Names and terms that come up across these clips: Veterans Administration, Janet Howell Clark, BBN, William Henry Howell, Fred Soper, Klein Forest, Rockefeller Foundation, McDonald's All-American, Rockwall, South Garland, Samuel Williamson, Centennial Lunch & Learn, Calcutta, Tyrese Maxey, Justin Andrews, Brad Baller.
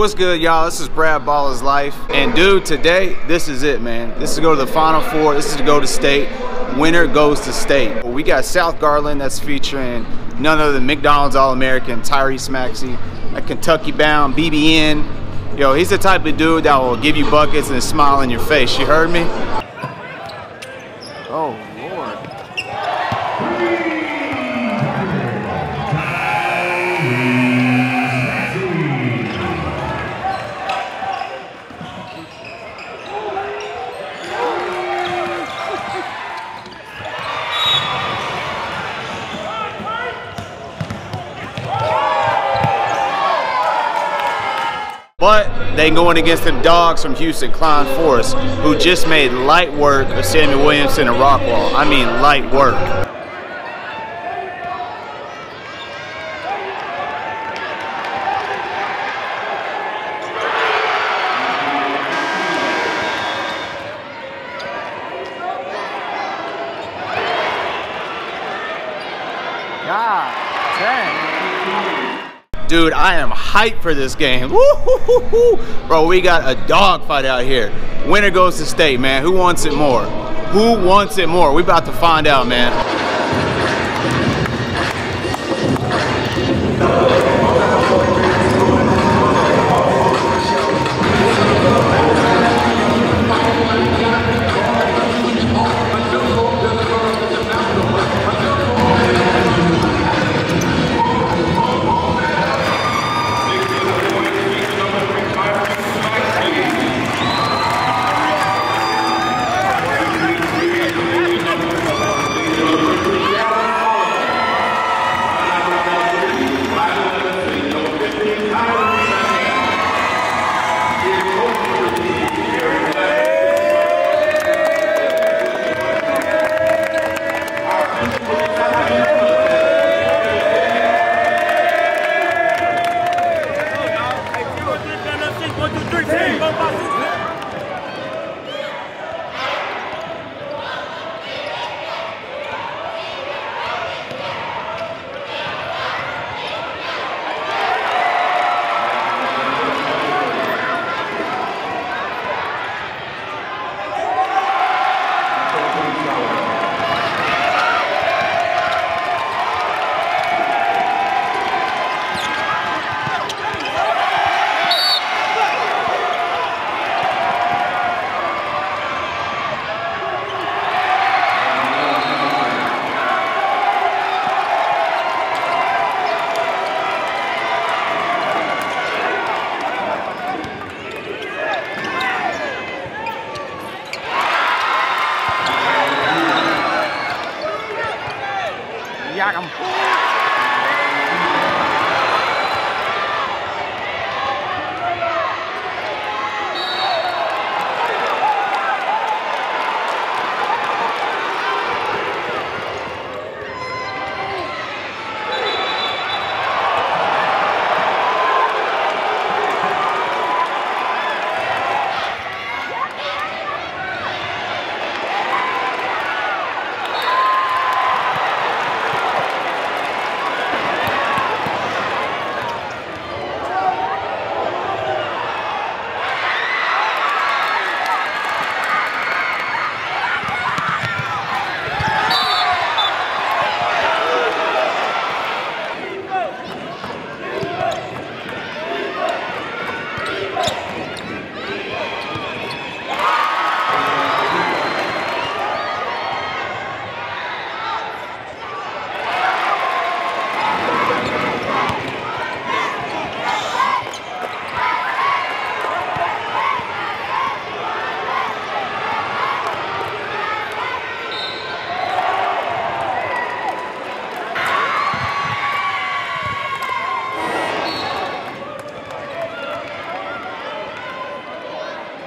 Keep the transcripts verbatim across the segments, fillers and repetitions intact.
What's good, y'all? This is Brad Baller's Life. And dude, today, this is it, man. This is to go to the Final Four. This is to go to state. Winner goes to state. We got South Garland that's featuring none other than McDonald's All-American, Tyrese Maxey, a Kentucky-bound B B N. Yo, he's the type of dude that will give you buckets and a smile in your face. You heard me? Oh, Lord. But they going against them dogs from Houston, Klein Forest, who just made light work of Samuel Williamson and Rockwall. I mean light work. Dude, I am hyped for this game. Woo -hoo -hoo -hoo. Bro, we got a dog fight out here. Winner goes to state, man. Who wants it more? Who wants it more? We about to find out, man.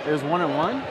It was one and one?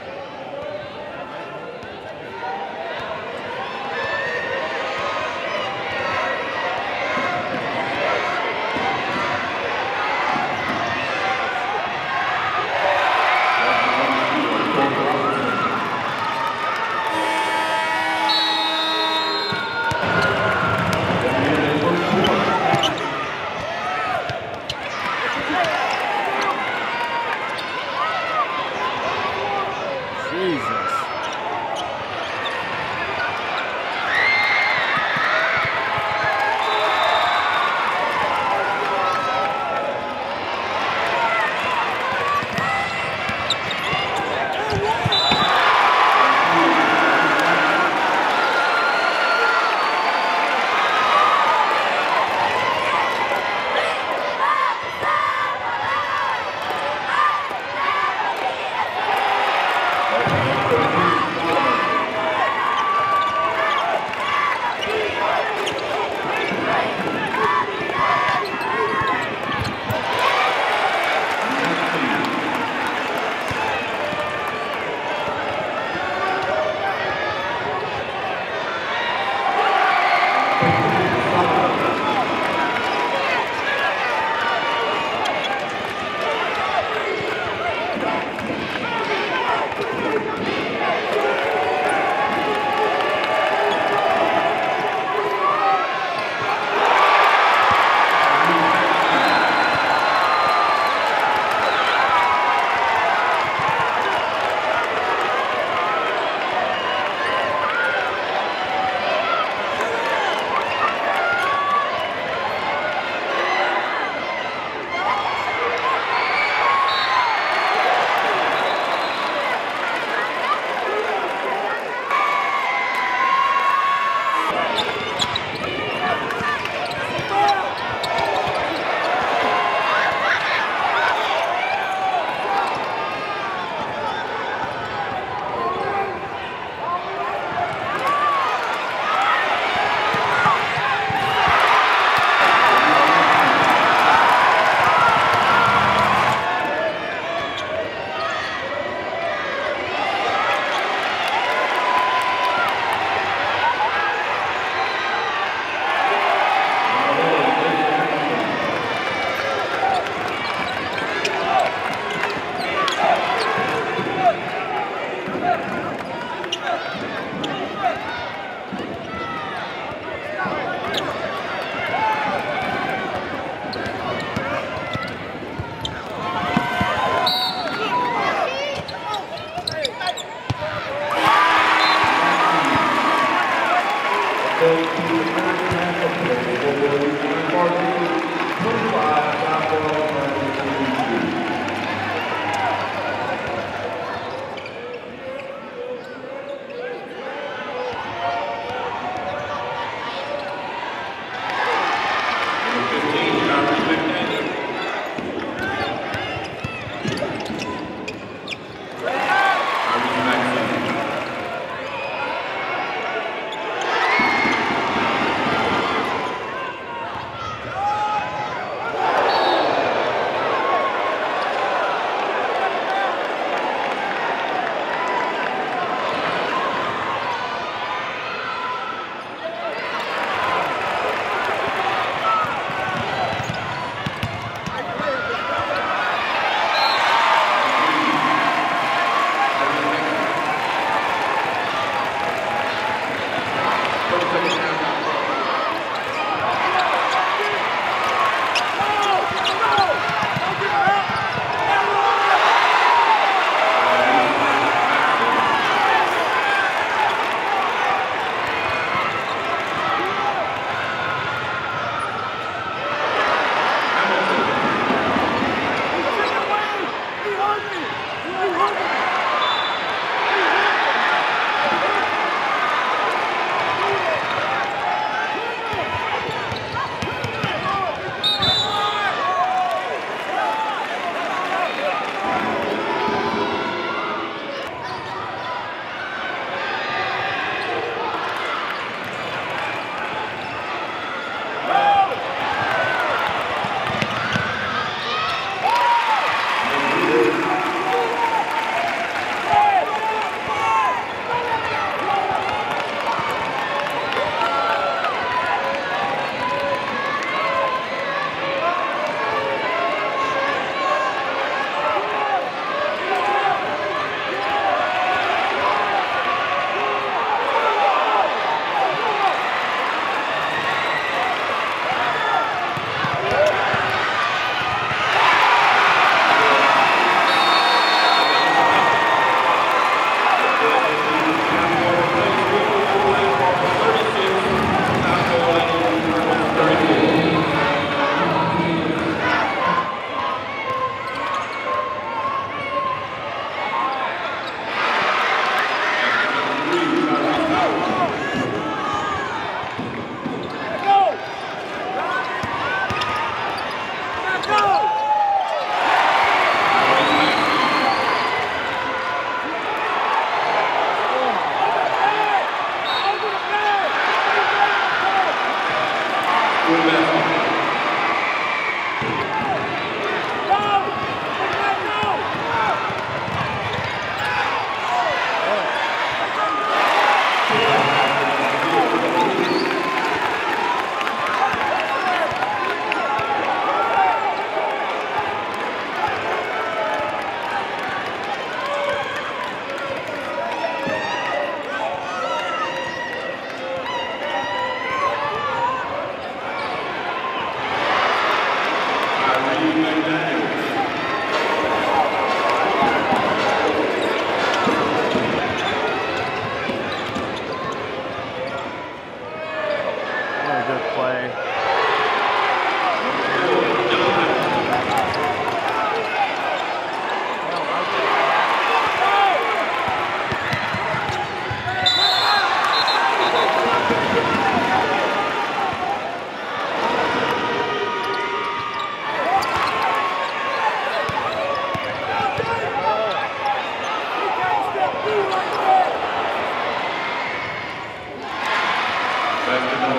Thank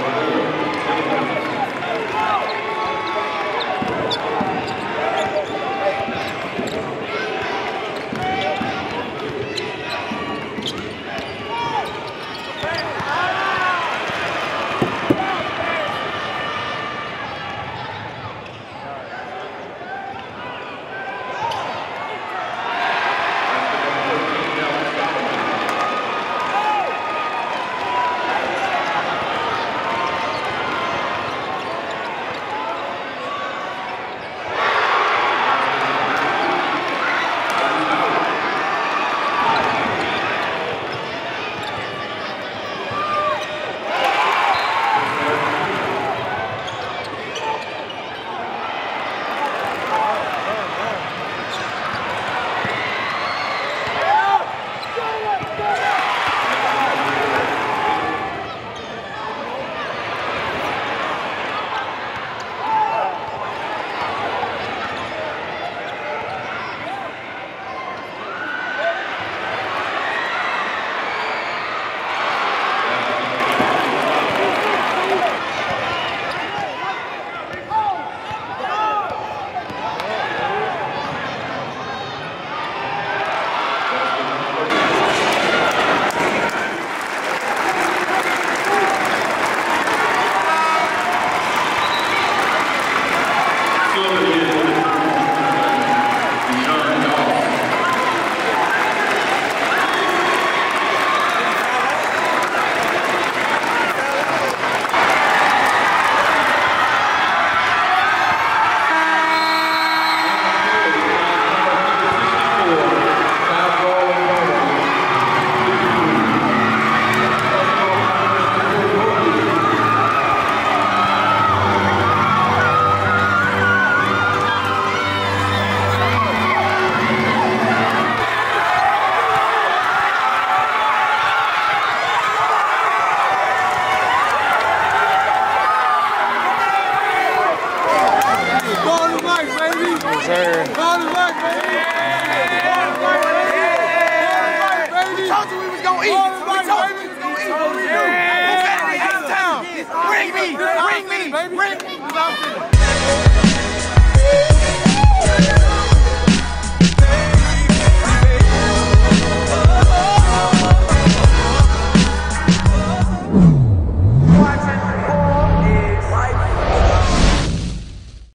you.